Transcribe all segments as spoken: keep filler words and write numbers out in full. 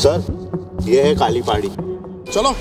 Sir, ये है काली पहाड़ी। चलो।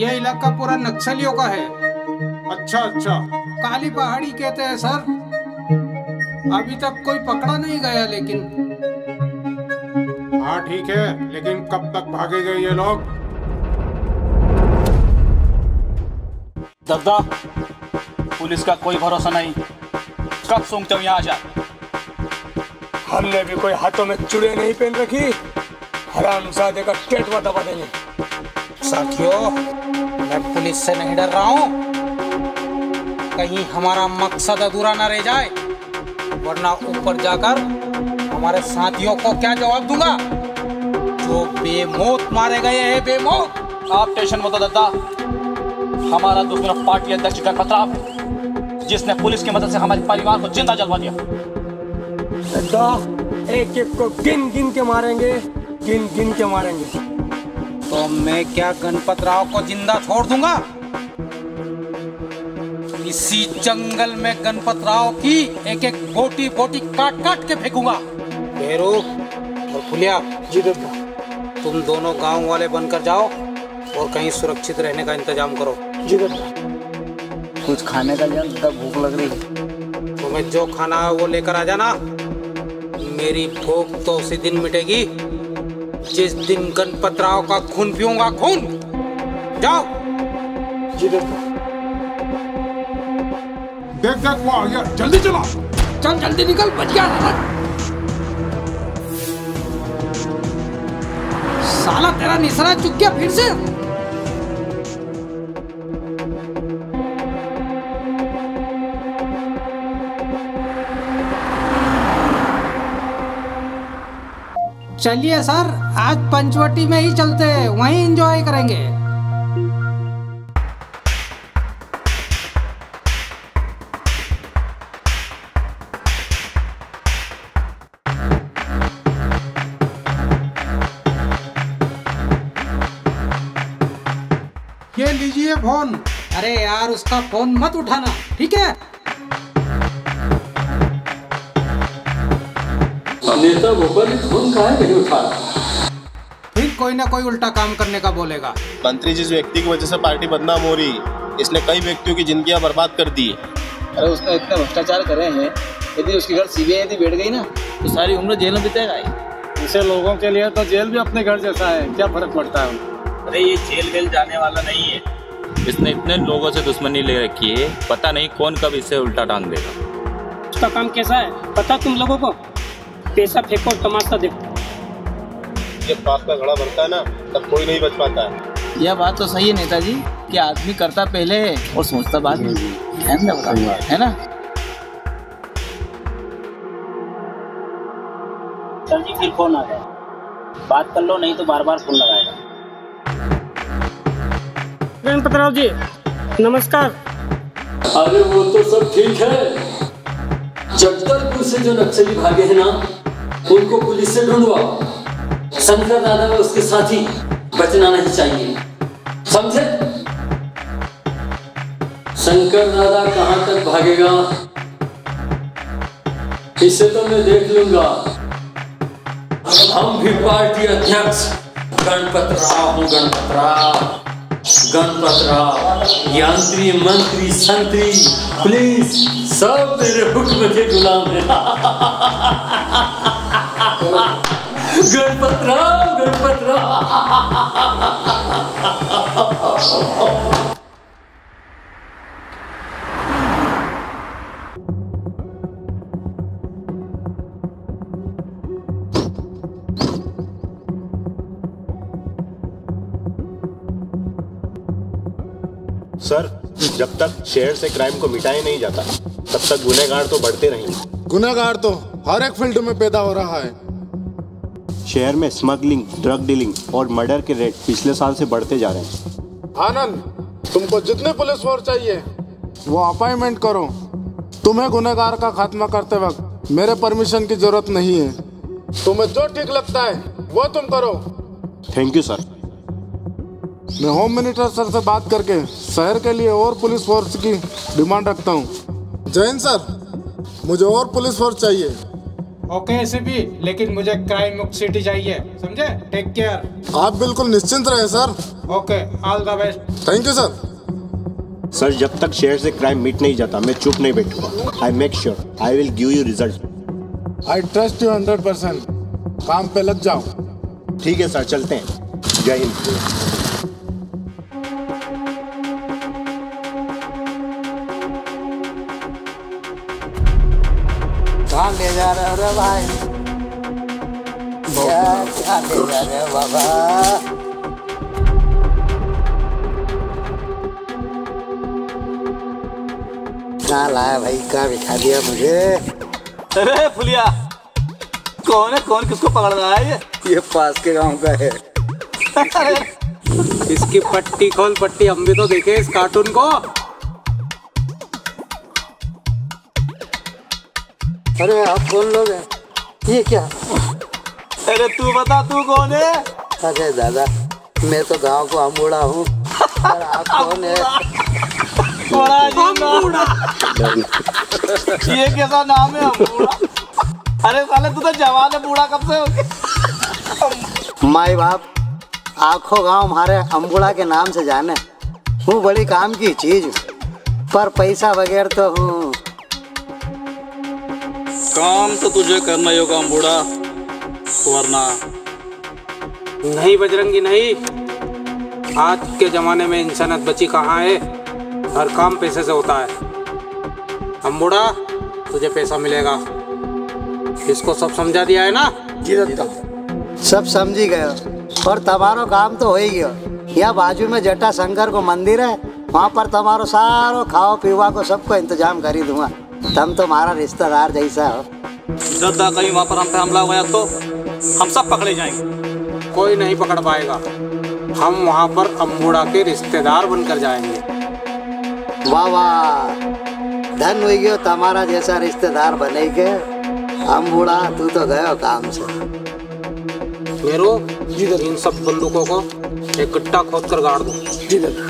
यह इलाका पूरा नक्सलियों का है। अच्छा अच्छा, काली पहाड़ी कहते हैं सर। अभी तक कोई पकड़ा नहीं गया लेकिन। हाँ ठीक है, लेकिन कब तक भागेंगे ये लोग? दादा, पुलिस का कोई भरोसा नहीं, कब सूंघते हो यहाँ आ जाए। हमने भी कोई हाथों में चूड़े नहीं पहन रखी, हरामजादे का टेटवा दबा देंगे। साथियों, मैं पुलिस से नहीं डर रहा हूं, कहीं हमारा मकसद अधूरा ना रह जाए, वरना ऊपर जाकर हमारे साथियों को क्या जवाब दूंगा जो बेमौत मारे गए हैं। बेमौत आप टेंशन मत लो दादा, हमारा दूसरा पार्टी अध्यक्ष गणपत राव, जिसने पुलिस की मदद से हमारे परिवार को जिंदा जलवा दिया। दादा, एक एक को गिन गिन के मारेंगे, गिन गिन के मारेंगे। तो मैं क्या गणपत राव को जिंदा छोड़ दूंगा? इसी जंगल में गणपत राव की एक एक बोटी बोटी काट काट के फेंकूंगा। भेरू और फुलिया, जी दादा, तुम दोनों गांव वाले बनकर जाओ और कहीं सुरक्षित रहने का इंतजाम करो। जी दादा। कुछ खाने का जल्द, भूख लग रही है। तुम्हें जो खाना है वो लेकर आ जाना, मेरी भूख तो उसी दिन मिटेगी जिस दिन गणपत राव का खून पीऊंगा। खून जाओ। जी देख देख, वाह यार, जल्दी चलो, चल जल्दी निकल, बच गया साला, तेरा निशाना चुक गया फिर से। चलिए सर, आज पंचवटी में ही चलते हैं, वहीं एंजॉय करेंगे। लीजिए फोन। अरे यार उसका फोन मत उठाना, ठीक है? नेता भोपाल फोन कहाँ नहीं उठा रहा, फिर कोई ना कोई उल्टा काम करने का बोलेगा। मंत्री जिस व्यक्ति की वजह से पार्टी बदनाम हो रही, इसने कई व्यक्तियों की जिंदगियां बर्बाद कर दी। अरे उसने इतना भ्रष्टाचार कर रहे हैं, यदि उसके घर सीबीआई यदि बैठ गई ना तो सारी उम्र जेल में बिताएगा। ऐसे लोगों के लिए तो जेल भी अपने घर जैसा है, क्या फर्क पड़ता है? अरे ये जेल वेल जाने वाला नहीं है, इसने इतने लोगों से दुश्मनी ले रखी है, पता नहीं कौन कब इसे उल्टा टांग देगा। उसका काम कैसा है पता तुम लोगों को? पैसा फेंको तमाशा देखो। जब पाप का घड़ा भरता है ना तब कोई नहीं बच पाता है। यह बात तो सही है नेताजी कि आदमी करता पहले है और सोचता बाद में, है ना? जी फिर फोन आ गया, बात कर लो नहीं तो बार बार फोन लगाएगा। गणपत राव जी नमस्कार। अरे वो तो सब ठीक है, जगदलपुर से जो नक्सली भागे हैं ना उनको पुलिस से ढूंढवाओ। शंकर दादा और उसके साथी बचना नहीं चाहिए, समझे? शंकर दादा कहाँ तक भागेगा इसे तो मैं देख लूंगा। हम भी पार्टी अध्यक्ष गणपत राव हूँ, गणपत राव, गणपत राव। यंत्री मंत्री संतरी पुलिस सब मेरे हुक्म के गुलाम है। गणपत राव, गणपत राव। सर, जब तक शहर से क्राइम को मिटाया नहीं जाता तब तक गुनहगार तो बढ़ते रहेंगे। गुनहगार तो हर एक फील्ड में पैदा हो रहा है। शहर में स्मगलिंग, ड्रग डीलिंग और मर्डर के रेट पिछले साल से बढ़ते जा रहे हैं। आनंद, तुमको जितने पुलिस फोर्स चाहिए वो अपॉइंटमेंट करो। तुम्हें गुनहगार का खात्मा करते वक्त मेरे परमिशन की जरूरत नहीं है, तुम्हें जो ठीक लगता है वो तुम करो। Thank you sir. मैं होम मिनिस्टर सर से बात करके शहर के लिए और पुलिस फोर्स की डिमांड रखता हूँ। जैन सर, मुझे और पुलिस फोर्स चाहिए। ओके एसीपी, लेकिन मुझे क्राइम मुक्त सिटी चाहिए, समझे? Take care. आप बिल्कुल निश्चिंत रहे sir. Okay, all the best. Thank you sir. Sir, जब तक शहर से क्राइम मिट नहीं जाता मैं चुप नहीं बैठूंगा। I make sure I will give you result. I trust you hundred percent. काम पे लग जाओ। ठीक है सर, चलते हैं। जय हिंद। कहाँ ले जा रहे हो रे भाई? क्या क्या ले जा रहे हो बाबा? कहाँ लाया भाई, कहाँ बिठा दिया मुझे? अरे फुलिया, कौन है, कौन किसको पकड़ रहा है? ये ये पास के गांव का है। इसकी पट्टी खोल पट्टी, हम भी तो देखे इस कार्टून को। अरे आप कौन लोग हैं? ये क्या? अरे तू बता, तू कौन है? अरे दादा, मैं तो गांव को अंबुड़ा हूँ। आप कौन है? अंबुड़ा। ये कैसा नाम है अंबुड़ा? अरे साले तू तो जवान है, बूढ़ा कब से हो गया? माई बाप, आखो गांव हमारे अंबुड़ा के नाम से जाने। हूँ बड़ी काम की चीज, पर पैसा वगैरह तो हूँ। काम तो तुझे करना होगा अंबुड़ा, वरना नहीं। बजरंगी नहीं, आज के ज़माने में इंसानियत बची कहाँ है। हर काम पैसे से होता है। अंबुड़ा, तुझे पैसा मिलेगा। इसको सब समझा दिया है ना? जी दादा, सब समझी गए। और तुम्हारो काम तो हो ही गया। यहाँ बाजू में जटा शंकर को मंदिर है, वहाँ पर तुम्हारो सारो खाओ पीवा को सबको इंतजाम कर ही दूंगा। तुम तो हमारा रिश्तेदार जैसा हो। जब तक कहीं वहाँ पर हम पे हमला हुआ तो हम सब पकड़े जाएंगे। कोई नहीं पकड़ पाएगा, हम वहाँ पर अंबुड़ा के रिश्तेदार बनकर जाएंगे। वाह वाह, धन हुई गयो, तुम्हारा जैसा रिश्तेदार बनेंगे। अंबुड़ा, तू तो गयो काम से। मेरो, इन सब बंदूकों को इकट्ठा खोद कर गाड़ दो। जी दादा।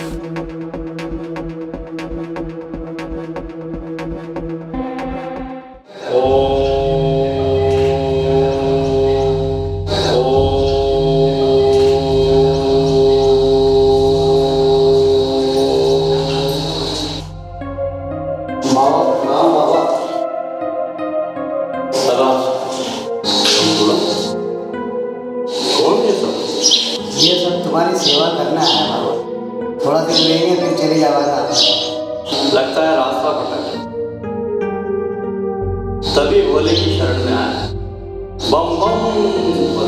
लगता है रास्ता भटक, तभी भोले की शरण में आया। बम बम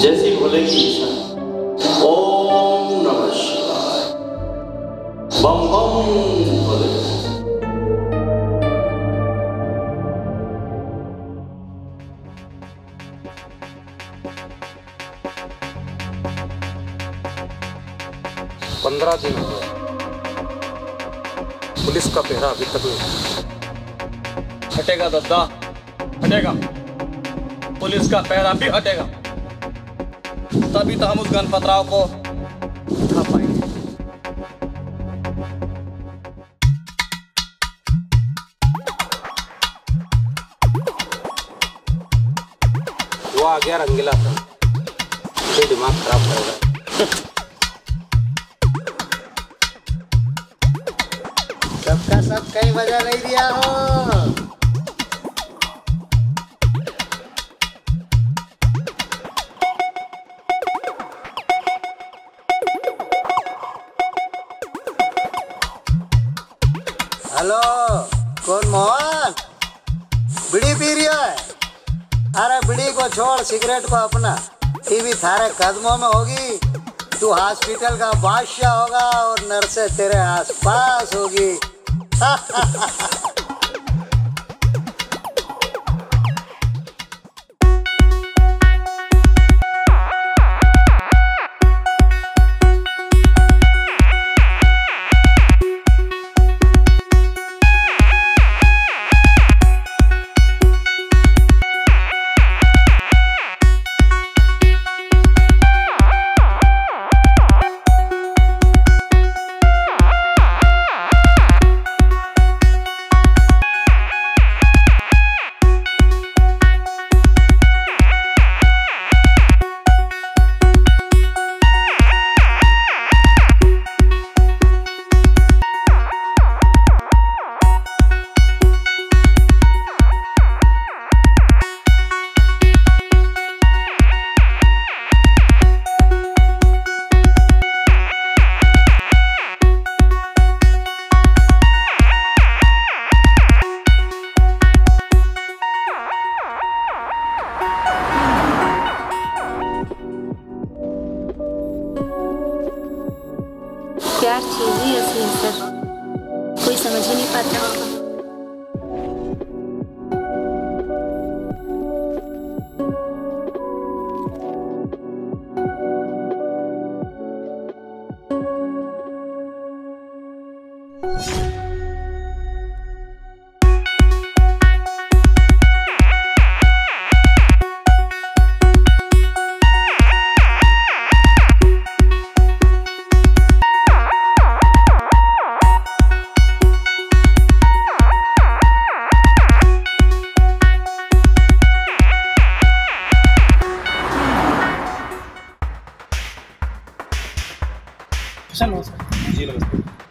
जैसी भोले की इच्छा, ओम नमः शिवाय, बम बम भोले। पंद्रह दिन हो गए, पुलिस का पहरा अभी तक नहीं हटेगा। दादा हटेगा, पुलिस का पहरा भी हटेगा, तभी तो हम उस गणपत राव को उठा पाएंगे। वो आ गया रंगीला था, फिर दिमाग खराब हो गया। सबका सब कहीं मजा नहीं दिया हो। हेलो, कौन? मोहन बीड़ी पी रही है? अरे बीड़ी को छोड़, सिगरेट को अपना। टीवी थारे कदमों में होगी, तू हॉस्पिटल का बादशाह होगा और नर्सें तेरे आसपास होगी।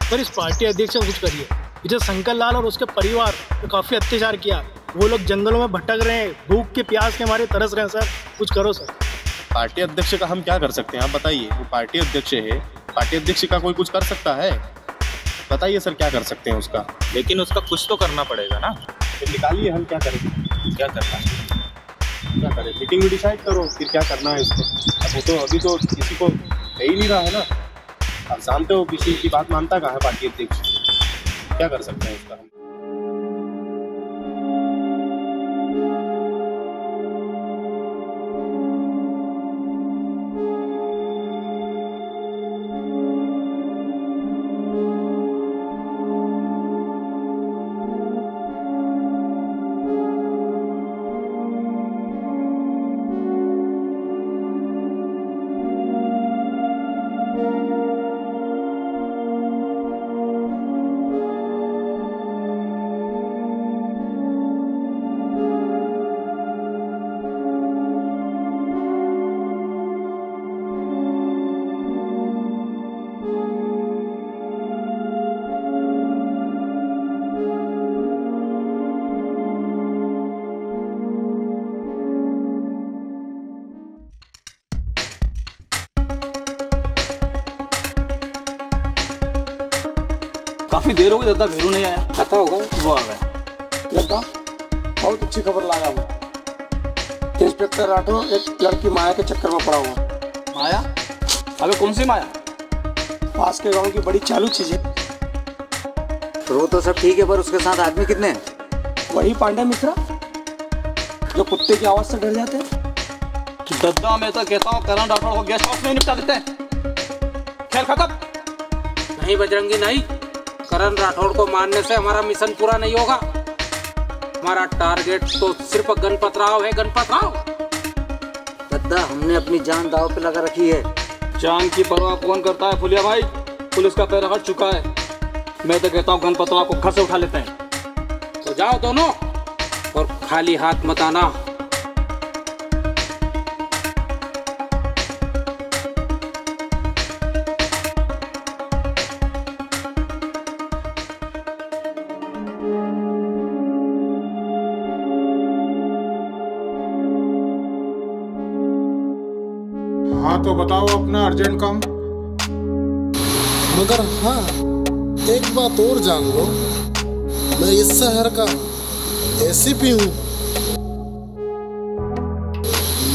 पर इस पार्टी अध्यक्ष से कुछ करिए। इधर शंकर लाल और उसके परिवार ने काफी अत्याचार किया, वो लोग जंगलों में भटक रहे हैं, भूख के प्यास के हमारे तरस रहे हैं। सर कुछ करो सर। पार्टी अध्यक्ष का हम क्या कर सकते हैं, आप बताइए? वो पार्टी अध्यक्ष है, पार्टी अध्यक्ष का कोई कुछ कर सकता है? बताइए सर क्या कर सकते हैं उसका। लेकिन उसका कुछ तो करना पड़ेगा ना। फिर निकालिए, हम क्या करेंगे, क्या करना है, क्या करें? मीटिंग में डिसाइड करो फिर क्या करना है इसको। तो अभी तो किसी को दे ही नहीं रहा है ना, आप जानते हो किसी की बात मानता कहाँ है पार्टी अध्यक्ष। क्या कर सकते हैं इसका हम? काफी देर हो गई दादा, भेरू नहीं आया। खाता होगा वो आ गया। बहुत अच्छी खबर लाया हूँ। इंस्पेक्टर राठौर एक लड़की माया के चक्कर में पड़ा हुआ। माया? अबे कौन सी माया? पास के गांव की बड़ी चालू चीज है। रो तो सब ठीक है, पर उसके साथ आदमी कितने? वही पांडे मिश्रा जो कुत्ते की आवाज से डर जाते हैं। दादा मैं तो कहता हूँ करण राठौड़ को गेस्ट हाउस में निपटा देते हैं। खेल खत्म। नहीं बजरंगी नहीं, करण राठौड़ को मारने से हमारा मिशन पूरा नहीं होगा। हमारा टारगेट तो सिर्फ गणपत राव है। गणपत राव दादा, हमने अपनी जान दाव पे लगा रखी है। जान की परवाह कौन करता है फुलिया भाई? पुलिस का पैर हट चुका है। मैं तो कहता हूँ गणपत राव को घर से उठा लेते हैं। तो जाओ दोनों, और खाली हाथ मत आना। तो बताओ अपना अर्जेंट काम। मगर हाँ, एक बात और जान लो, मैं इस शहर का एसीपी हूँ।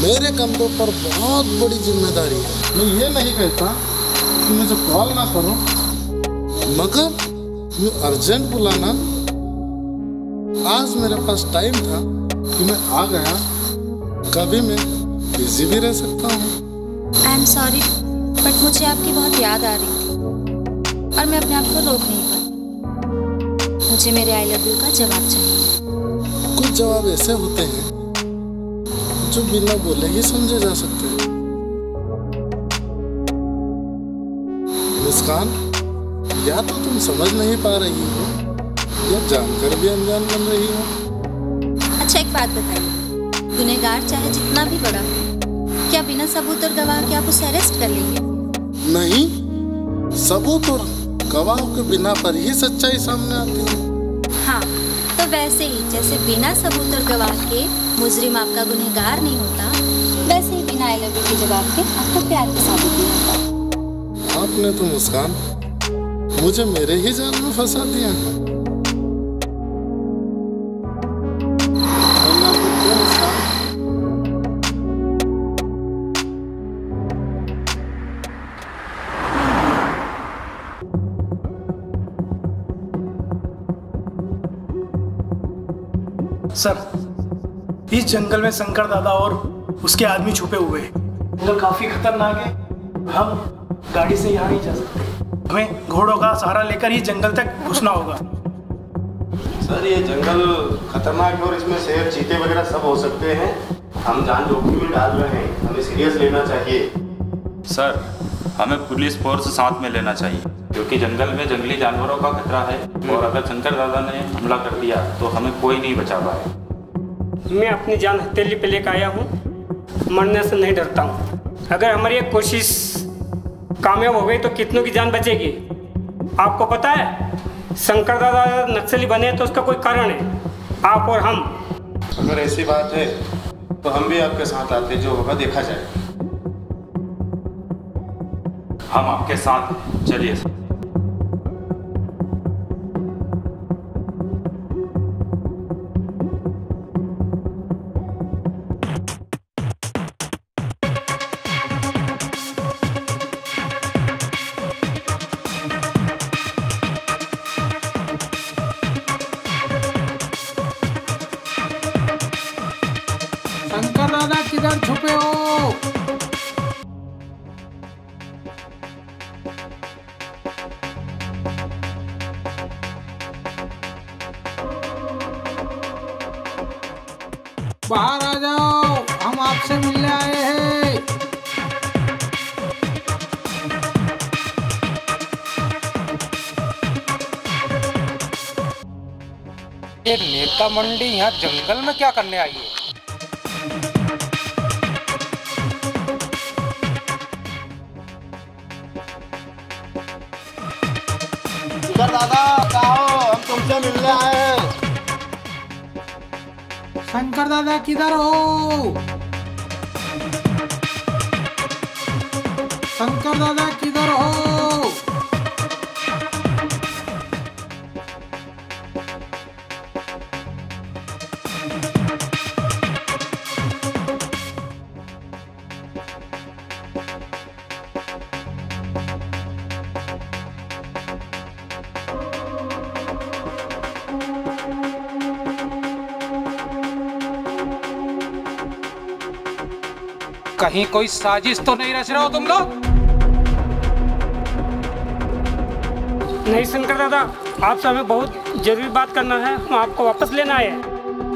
मेरे कंधों पर बहुत बड़ी जिम्मेदारी है। मैं ये नहीं कहता कि मुझे कॉल ना करो, मगर मैं अर्जेंट बुलाना। आज मेरे पास टाइम था कि मैं आ गया। कभी मैं बिजी भी रह सकता हूँ। आई एम सॉरी, बट मुझे आपकी बहुत याद आ रही थी और मैं अपने आप को रोक नहीं पाई। मुझे मेरे आई लव यू का जवाब चाहिए। कुछ जवाब ऐसे होते हैं जो बिना बोले ही समझे जा सकते हैं। मुस्कान, या तो तुम समझ नहीं पा रही हो या जानकर भी अनजान बन रही हो। अच्छा एक बात बताइए, गुनहगार चाहे जितना भी बड़ा हो, क्या बिना सबूत और गवाह के आप उसे अरेस्ट कर लेंगे? नहीं, सबूत और गवाह के बिना पर ही सच्चाई सामने आती है। हाँ, तो वैसे ही जैसे बिना सबूत और गवाह के मुजरिम आपका गुनहगार नहीं होता, वैसे ही बिना आई लव यू के जवाब के आपको प्यार का साबित नहीं होता। आपने तो मुस्कान मुझे मेरे ही जाल में फंसा दिया। सर, इस जंगल में शंकर दादा और उसके आदमी छुपे हुए हैं। जंगल काफी खतरनाक है। हम गाड़ी से यहाँ नहीं जा सकते। हमें घोड़ों का सहारा लेकर इस जंगल तक घुसना होगा। सर, ये जंगल खतरनाक है और इसमें शेर, चीते वगैरह सब हो सकते हैं। हम जान जोखिम में डाल रहे हैं। हमें सीरियस लेना चाहिए। सर, हमें पुलिस फोर्स साथ में लेना चाहिए, क्योंकि जंगल में जंगली जानवरों का खतरा है। और अगर शंकर दादा ने हमला कर दिया तो हमें कोई नहीं बचा पाए। मैं अपनी जान हथेली पे लेकर आया हूँ। मरने से नहीं डरता हूँ। अगर हमारी एक कोशिश कामयाब हो गई तो कितनों की जान बचेगी। आपको पता है, शंकर दादा नक्सली बने तो उसका कोई कारण है। आप और हम। अगर ऐसी बात है तो हम भी आपके साथ आते। जो होगा देखा जाए। हम आपके साथ चलिए। शंकर दादा किधर छुपे हो? बाहर आ जाओ, हम आपसे मिलने आए हैं। ये नेता मंडी यहाँ जंगल में क्या करने आई है? शंकर दादा आओ, हम तुमसे मिलने आए हैं। शंकर दादा किधर हो? शंकर दादा किधर हो? कहीं कोई साजिश तो नहीं रच रहे हो तुम लोग? नहीं शंकर दादा, आपसे हमें बहुत जरूरी बात करना है, हम आपको वापस लेना आए हैं।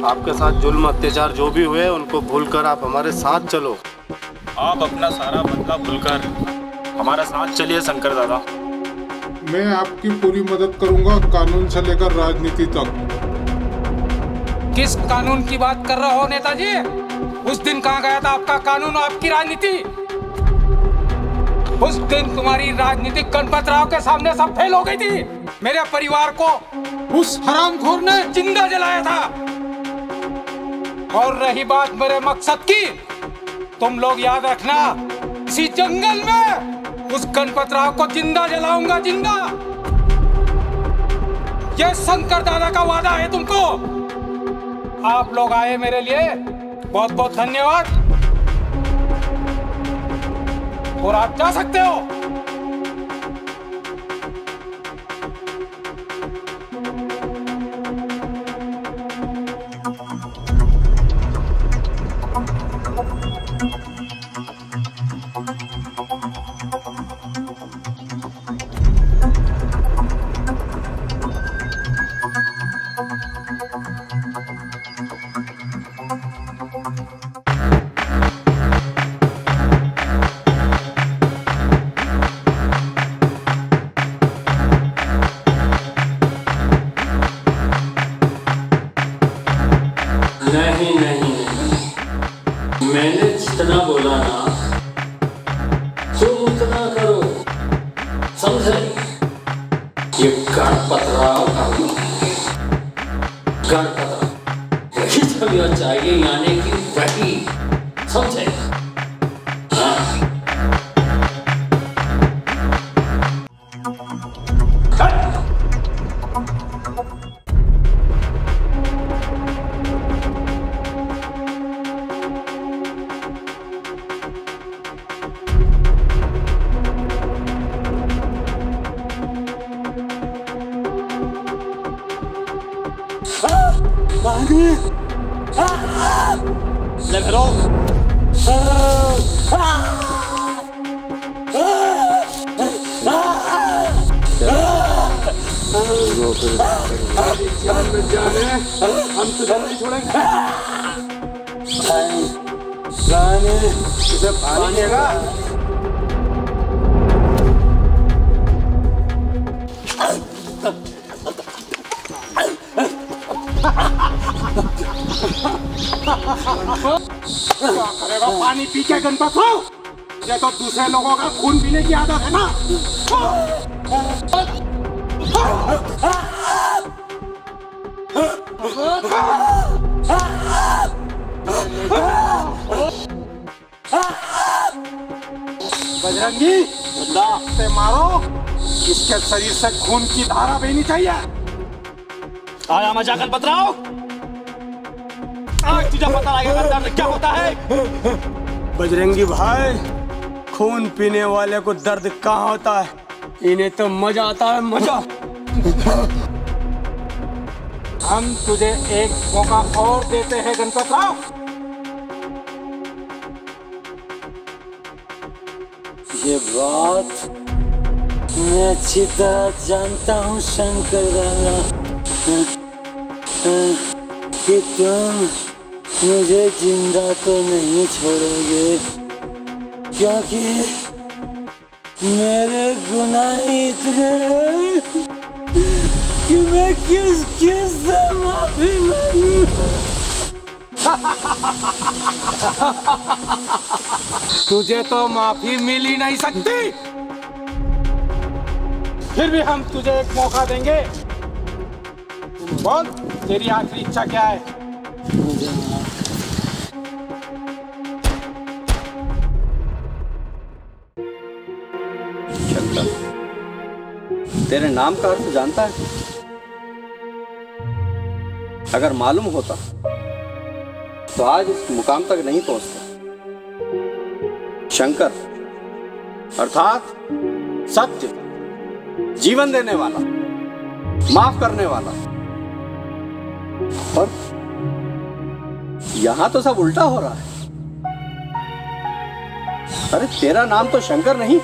आपके साथ जुल्म अत्याचार जो भी हुए उनको भूलकर आप हमारे साथ चलो। आप अपना सारा बदला भूलकर हमारा साथ चलिए शंकर दादा। मैं आपकी पूरी मदद करूंगा, कानून से लेकर राजनीति तक। किस कानून की बात कर रहे हो नेताजी? उस दिन कहाँ गया था आपका कानून, आपकी राजनीति? उस दिन तुम्हारी राजनीति गणपत राव के सामने सब फेल हो गई थी। मेरे परिवार को उस हरामखोर ने जिंदा जलाया था। और रही बात मेरे मकसद की, तुम लोग याद रखना, इसी जंगल में उस गणपत राव को जिंदा जलाऊंगा, जिंदा। यह शंकर दादा का वादा है तुमको। आप लोग आए मेरे लिए बहुत बहुत धन्यवाद, और आप जा सकते हो। बजरंगी से मारो, इसके शरीर से खून की धारा बहनी चाहिए। आया मजा गणपत राव, आज तुझे पता लगेगा दर्द क्या होता है। बजरंगी भाई, खून पीने वाले को दर्द कहाँ होता है, इन्हें तो मजा आता है, मजा। हम तुझे एक मौका और देते हैं गणपत राव। ये बात मैं अच्छी तरह जानता हूँ शंकर दादा, कि तुम मुझे जिंदा तो नहीं छोड़ोगे, क्योंकि मेरे गुनाह इतने हैं कि मैं किस किस से माफी मांगूं। तुझे तो माफी मिल ही नहीं सकती, फिर भी हम तुझे एक मौका देंगे। बोल, तेरी आखिरी इच्छा क्या है? तेरे नाम का अर्थ जानता है? अगर मालूम होता तो आज इस मुकाम तक नहीं पहुंचता। शंकर अर्थात सत्य, जीवन देने वाला, माफ करने वाला, और यहां तो सब उल्टा हो रहा है। अरे तेरा नाम तो शंकर नहीं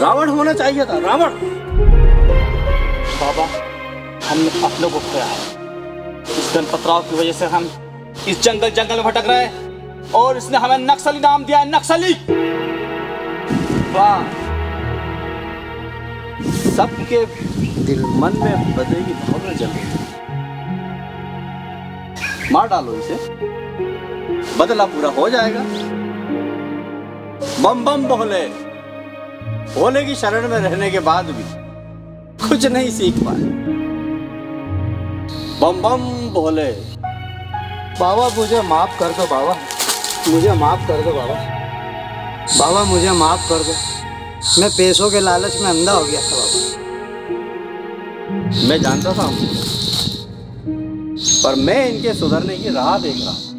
रावण होना चाहिए था, रावण। बाबा हमने अपनों को खोया है, इस गणपत राव की वजह से हम इस जंगल जंगल में भटक रहे हैं और इसने हमें नक्सली नाम दिया है, नक्सली। वाह, सबके दिल मन में बदले की भावना जल रही। मार डालो इसे, बदला पूरा हो जाएगा। बम बम भोले, भोले की शरण में रहने के बाद भी कुछ नहीं सीख पाए। बम बम भोले। बाबा मुझे माफ कर दो, बाबा मुझे माफ कर दो, बाबा बाबा मुझे माफ कर दो। मैं पैसों के लालच में अंधा हो गया था बाबा। मैं जानता था, पर मैं इनके सुधरने की राह देख रहा था।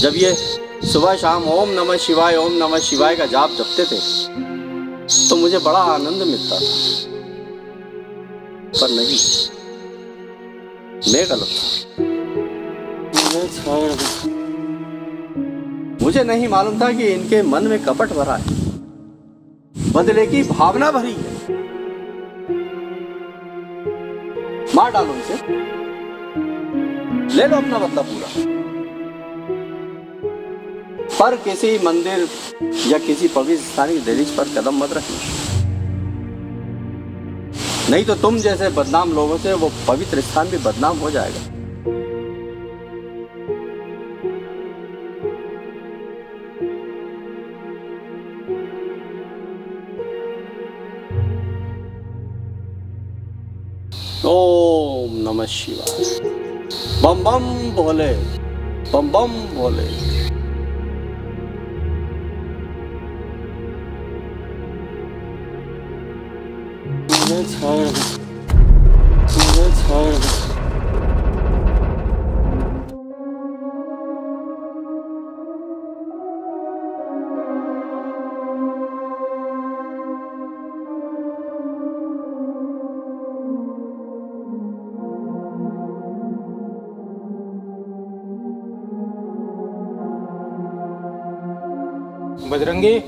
जब ये सुबह शाम ओम नमः शिवाय ओम नमः शिवाय का जाप जपते थे तो मुझे बड़ा आनंद मिलता था, पर नहीं, मैं गलत था। मुझे नहीं मालूम था कि इनके मन में कपट भरा है, बदले की भावना भरी है। मार डालो इसे, ले लो अपना बदला पूरा। पर किसी मंदिर या किसी पवित्र स्थान की दहलीज पर कदम मत रखना, नहीं तो तुम जैसे बदनाम लोगों से वो पवित्र स्थान भी बदनाम हो जाएगा। ओम नमः शिवाय। बम बम भोले, बम बम भोले। बजरंगी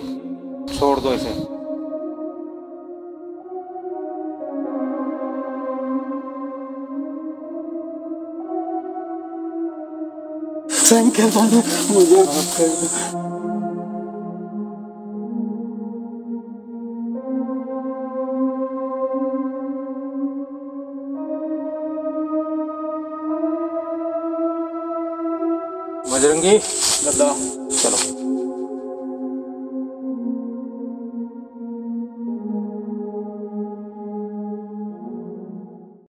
छोड़ दो इसे। शंकर दादा मुझे माफ कर दो। बजरंगी दादा चलो।